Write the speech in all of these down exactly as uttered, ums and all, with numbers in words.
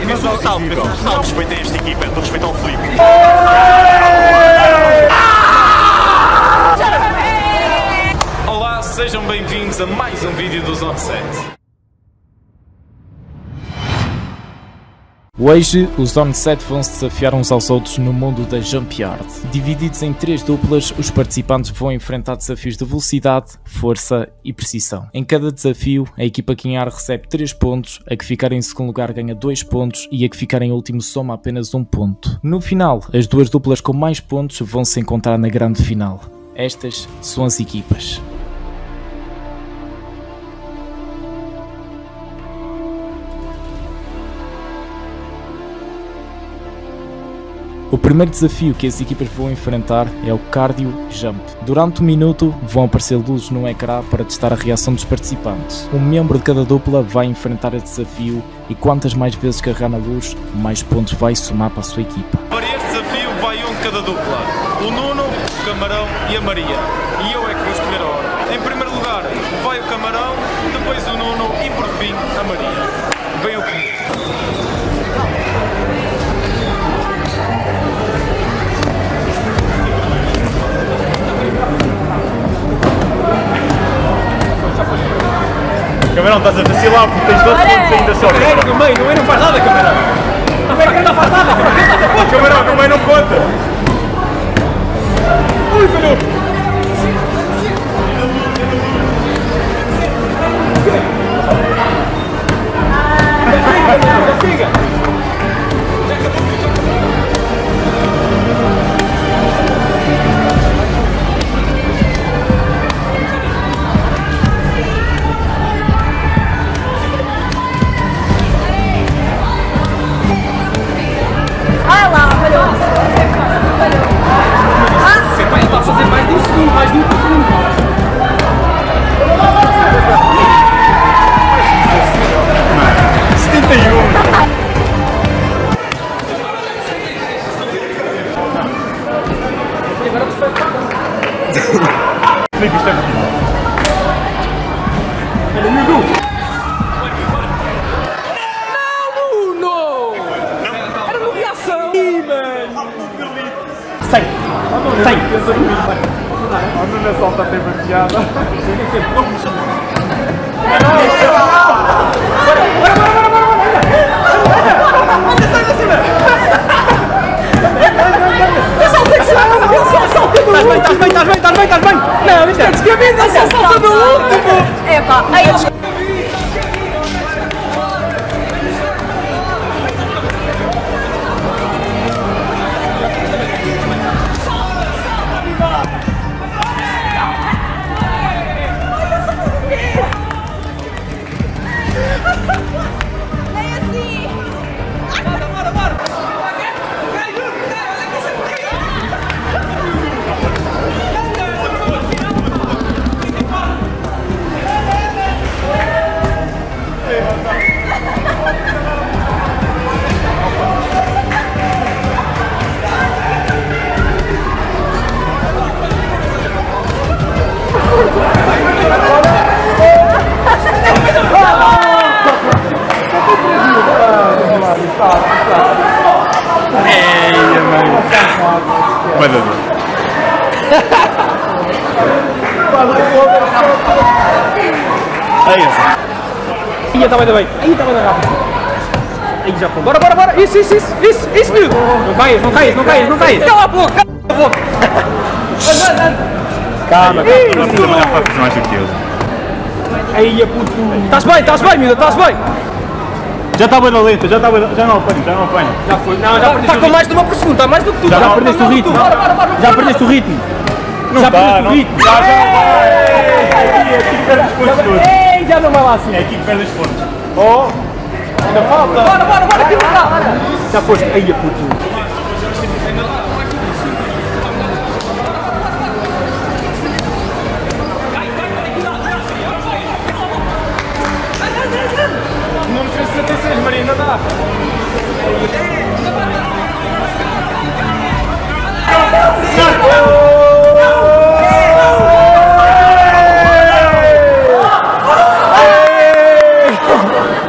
Vês um salto, vês um salto. Respeita esta equipa, estou a respeitar o Filipe. Olá, sejam bem-vindos a mais um vídeo dos OnSet. Hoje, os OnSet vão se desafiar uns aos outros no mundo da JumpYard. Divididos em três duplas, os participantes vão enfrentar desafios de velocidade, força e precisão. Em cada desafio, a equipa que ganhar recebe três pontos, a que ficar em segundo lugar ganha dois pontos e a que ficar em último soma apenas um ponto. No final, as duas duplas com mais pontos vão se encontrar na grande final. Estas são as equipas. O primeiro desafio que as equipas vão enfrentar é o cardio jump. Durante um minuto vão aparecer luzes no ecrã para testar a reação dos participantes. Um membro de cada dupla vai enfrentar este desafio e quantas mais vezes carregar na luz, mais pontos vai somar para a sua equipa. Para este desafio vai um de cada dupla, o Nuno, o Camarão e a Maria. E eu é que vou escolher a hora. Em primeiro lugar vai o Camarão, depois o Nuno e por fim a Maria. Venham comigo. Camarão, estás a vacilar porque tens doze pontos ainda só. Camarão, mãe, o mãe não faz nada, Camarão. Não faz nada, Camarão, o mãe não conta. Ui, falhou. Siga, siga. Isso, isso, isso, isso, miúdo! Não caias, não caias, não caias, não caias! Cala a boca, cala a boca! Anda, anda! Calma, calma, não trabalhar para fazer mais do que eu. Aí a puto! Estás bem, estás bem, miúdo, estás bem! Já está bem na lenta, já está bem, já não apanho, já não apanho. Já foi, não, já está com mais de uma pergunta, está mais do que tu! Já, já perdeste o ritmo! Já perdeste o ritmo! Já perdeste o ritmo! Já, já não! É aqui que perde os pontos todos! Já não vai lá assim! É aqui que perde os pontos! Oh! Ainda falta! Bora, bora, bora, aqui lá! Bora. Já foste, aí a puto! Não me fez setenta e seis, Maria, ainda dá!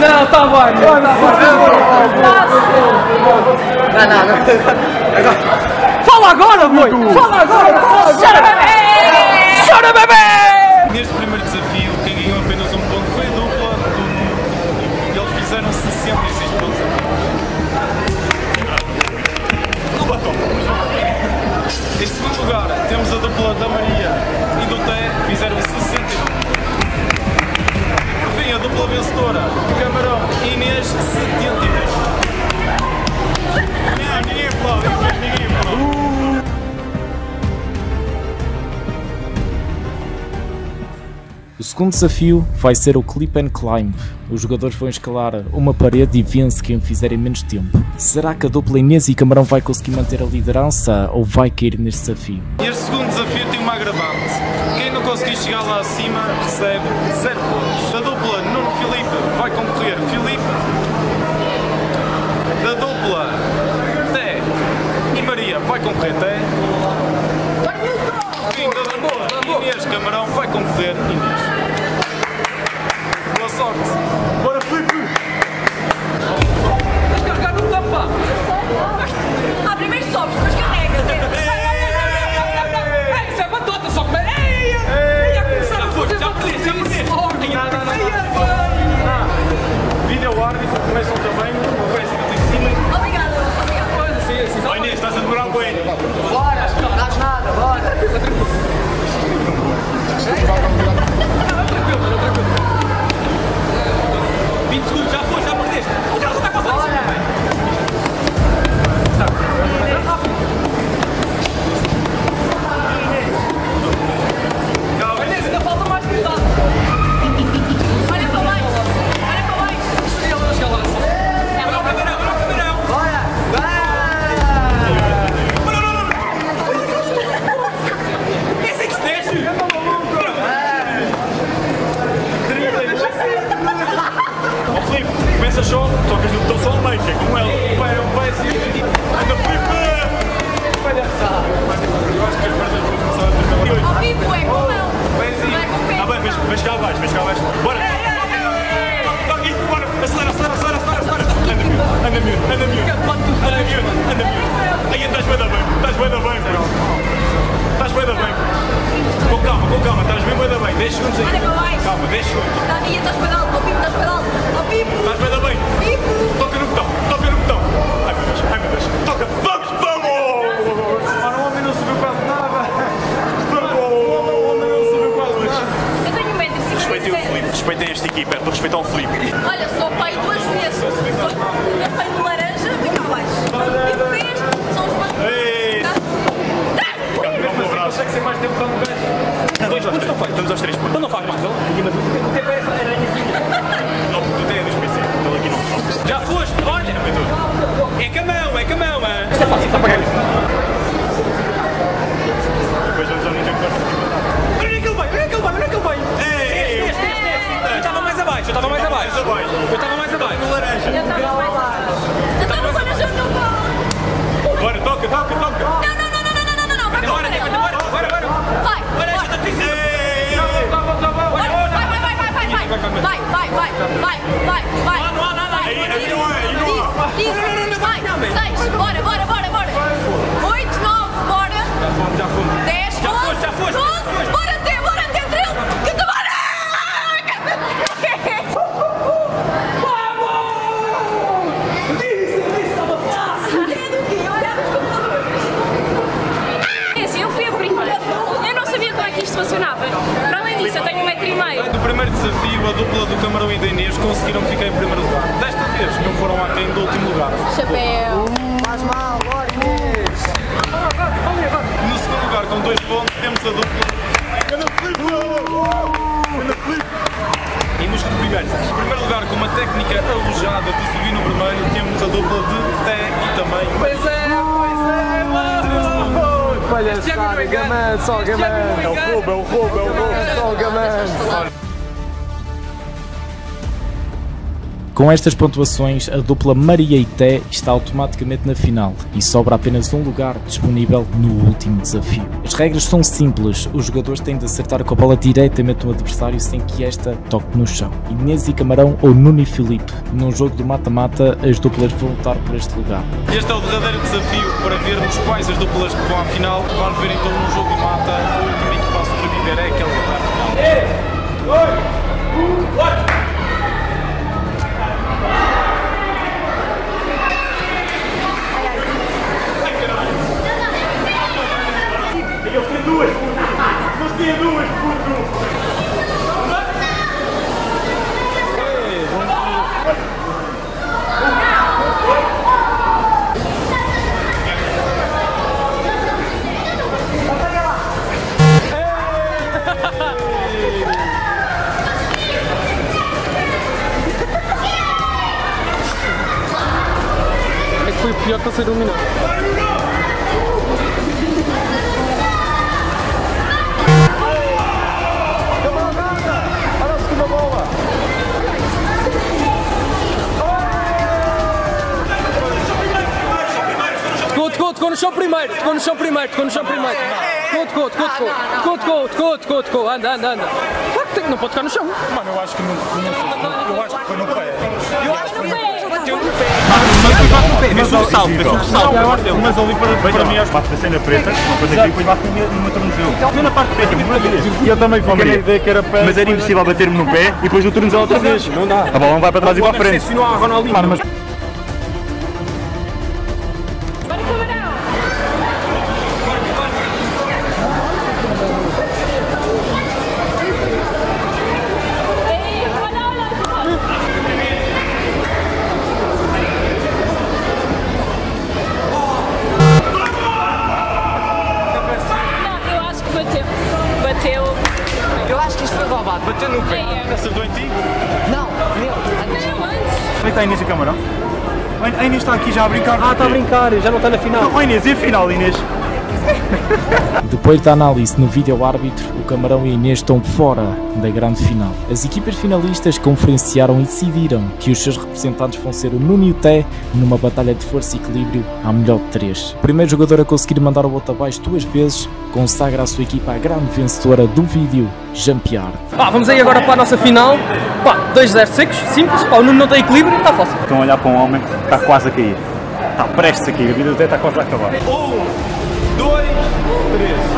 Não, tá bom, tá bom. Fala agora, boi! Fala agora! Fala agora! Chora bebê! Chora bebê! Neste primeiro desafio, quem ganhou apenas um ponto foi a dupla do Nuno e eles fizeram sessenta e seis pontos. Em segundo lugar, temos a dupla da Maria e do Teh, fizeram sessenta e um. Por fim, a dupla vencedora, Camarão e Inês, setenta e dois. Ninguém aplaude, ninguém aplaude. O segundo desafio vai ser o Clip and Climb. Os jogadores vão escalar uma parede e vence quem fizer em menos tempo. Será que a dupla Inês e Camarão vai conseguir manter a liderança ou vai cair neste desafio? Este segundo desafio tem uma agravante. Quem não conseguir chegar lá acima recebe zero pontos. Da dupla Nuno Filipe vai concorrer Filipe. Da dupla Teh e Maria vai concorrer Teh. Fim da dupla Inês Camarão vai concorrer Inês. Boa sorte. Bora Filipe! Vais carregar no tampa! Ah, primeiro sobres, depois carrega! Ei, isso é batota, só que... Ei! Ei! Já começaram a fazer! Já perdi, já perdi! Vide ao árbitro, começam também. Ó Inês, estás a demorar um boi. Bora, não dás nada, bora. Tranquilo, tranquilo. vinte segundos, já foi, já perdeste. O carro está passando. Bora. Não, Inês, ainda falta mais cuidado. Olha para mais. Olha para mais. Seria uma das galas. Começa só, tocas no botão só de meio, que é com ela. Um pé, um pé, assim. Anda, Filipe! Olha só! Eu acho que as pernas vão começar a trocar hoje. Ao vivo, é com ela. Ah, bem, mas cá abaixo, mas cá abaixo. Bora! Toca aqui, bora! Acelera, acelera, acelera, acelera! Anda, miúdo, anda, miúdo, anda, miúdo! Anda, miúdo, anda, miúdo! Aí, estás bem da bem, estás bem da bem, bro! Estás bem da bem! Com calma, com calma, estás bem da bem, dez segundos aí! Calma, dez segundos! Aí, estás bem alto, ao vivo, estás bem alto! Estás bem também? Toca no botão, toca no botão! Ai meu Deus, ai meu Deus! Toca! Vamos, vamos! Ah, o homem não subiu quase nada! Vamos! O homem não subiu quase nada! Eu tenho medo de seguir. Respeitem o Filipe, respeitem esta equipa, é para respeitar o Filipe. Olha, sou pai duas vezes. Sou pai de laranja, vem cá abaixo. E três, são os quatro. Não consegue ser mais tempo para o gajo. Dois pontos não faz. Estamos aos três pontos. Então não faz mais, não? O tempo é essa aranhazinha. Já foste, olha! É Camão, é Camão, é! Isto é fácil, está para ganhar. Depois vamos ao nível que olha que ele vai, olha que ele vai, olha que ele vai! Ei, este, este, este! Eu estava mais abaixo, eu estava mais abaixo! Eu estava mais abaixo! Eu estava mais abaixo! Eu estava mais abaixo! Eu estava mais abaixo! Bora, toca, toca, toca! Não, não, não, não, não, não, não! Vai, bora, bora, bora, bora! Vai! Olha, já está difícil! Vai, vai, vai, vai, vai, vai, vai! Não há nada aí! Não há, não há! Vai, seis, bora, bora, bora, bora! oito, nove, bora! dez, onze, doze, bora até, bora até, treze! Que te bora! Dizem que isso estava fácil! É do quê? Olha! Eu fui a primeira! Eu não sabia como é que isto funcionava! Eu tenho um metro e meio. No primeiro desafio, a dupla do Camarão e da Inês conseguiram ficar em primeiro lugar. Desta vez, não foram aquém do último lugar. Chapéu. Faz mal, bora Inês. No segundo lugar, com dois pontos, temos a dupla. E nos primeiros, no primeiro lugar, com uma técnica alojada de subir no vermelho, temos a dupla de Teh e também. Pois é, pois é, palhaçada, gaman, só gaman! É o roubo, é o roubo, é o roubo, só gaman! Com estas pontuações, a dupla Maria e Teh está automaticamente na final e sobra apenas um lugar disponível no último desafio. As regras são simples, os jogadores têm de acertar com a bola diretamente no adversário sem que esta toque no chão. Inês e Camarão ou Nuno e Filipe, num jogo do mata-mata as duplas vão lutar por este lugar. Este é o verdadeiro desafio para vermos quais as duplas que vão à final. Vamos ver então num jogo de mata, o último que vai sobreviver é aquele que vai à final. Foi o pior que eu sei dominar. Camarada! Olha a segunda bola! Tocou, tocou, tocou no chão primeiro! Tocou no chão primeiro, tocou no chão primeiro! Tocou, tocou, tocou! Tocou, tocou, tocou, tocou, tocou! Anda, anda, anda! Claro que tem, não pode tocar no chão! Mano, eu acho que não, não, eu acho que foi no pé! Eu acho que foi no pé! Bateu no pé! Fez um salto, fez um salto, mas ali para mim acho que bate na preta, depois aqui depois bate no meu tornozelo. Foi na parte preta, e eu também fui a ideia que era pé. Mas era impossível bater-me no pé e depois o tornozelo outra vez. Não dá. A bola não vai para trás e para a frente. Bateu no pé. Acertou em ti? Não, meu. Antes. Onde está a Inês e o Camarão? A Inês está aqui já a brincar. Ah, está a brincar, já não está na final. Não, a Inês, e a final, Inês? Depois da análise no vídeo árbitro, o Camarão e a Inês estão fora da grande final. As equipas finalistas conferenciaram e decidiram que os seus representantes vão ser o Nuno e o Teh numa batalha de força e equilíbrio à melhor de três. O primeiro jogador a conseguir mandar o outro abaixo duas vezes consagra a sua equipa a grande vencedora do vídeo JumpYard. Pá, vamos aí agora para a nossa final. Pá, dois zero secos, simples. Pá, o Nuno não tem equilíbrio, está fácil. Estão a olhar para um homem que está quase a cair. Está prestes a cair, a vida do Teh está quase a acabar. Oh. dois, três.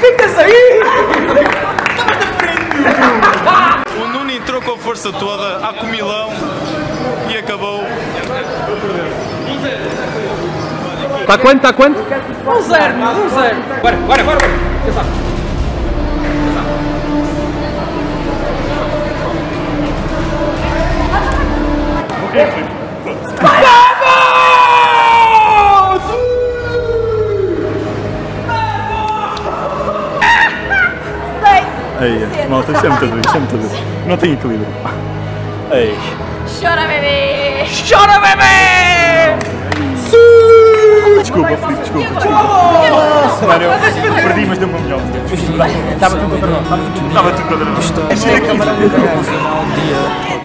Fica-se aí! O Nuno entrou com a força toda, a comilão e acabou. Está quanto? Está quanto? um zero, meu, um zero. Bora, bora, bora. Vamos! Ei, malta, isto é muito duro, isto é muito duro. Não tem equilíbrio. Ei. Chora, bebê! Chora, bebê! Sim! Desculpa, Filipe, desculpa. Sério, eu perdi, mas deu-me a melhor. Estava tudo contra nós. Estava tudo contra nós. Esta é a câmara de Deus.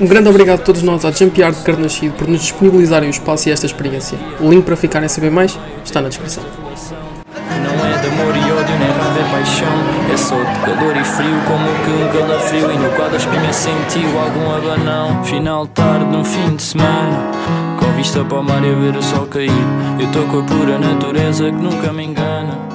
Um grande obrigado a todos nós à JumpYard Carnaxide por nos disponibilizarem o espaço e esta experiência. O link para ficarem a saber mais está na descrição. Não é de amor e ódio, nem nada é paixão. É só de calor e frio, como que um calafrio. E no quadro a espinha sentiu algum abanão. Final tarde, num fim de semana, com vista para o mar e ver o sol cair. Eu estou com a pura natureza que nunca me engana.